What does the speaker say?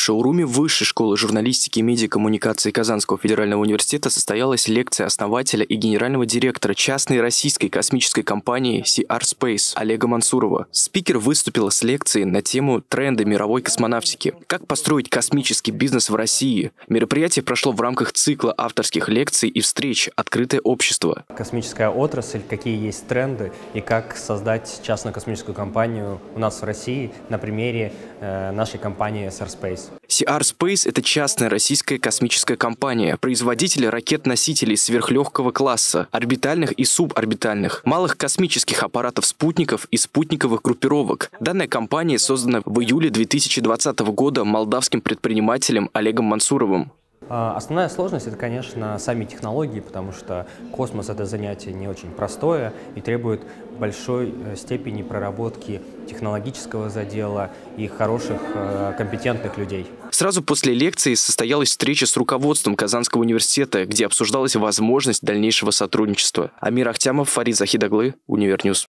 В шоуруме Высшей школы журналистики и медиакоммуникации Казанского федерального университета состоялась лекция основателя и генерального директора частной российской космической компании SR Space Олега Мансурова. Спикер выступил с лекцией на тему «Тренды мировой космонавтики. Как построить космический бизнес в России?». Мероприятие прошло в рамках цикла авторских лекций и встреч «Открытое общество». Космическая отрасль, какие есть тренды и как создать частную космическую компанию у нас в России на примере нашей компании SR Space. SR Space – это частная российская космическая компания, производитель ракет-носителей сверхлегкого класса, орбитальных и суборбитальных, малых космических аппаратов-спутников и спутниковых группировок. Данная компания создана в июле 2020 года молдавским предпринимателем Олегом Мансуровым. Основная сложность – это, конечно, сами технологии, потому что космос – это занятие не очень простое и требует большой степени проработки технологического задела и хороших, компетентных людей. Сразу после лекции состоялась встреча с руководством Казанского университета, где обсуждалась возможность дальнейшего сотрудничества. Амир Ахтямов, Фарид Захидаглы, Универ-Ньюс.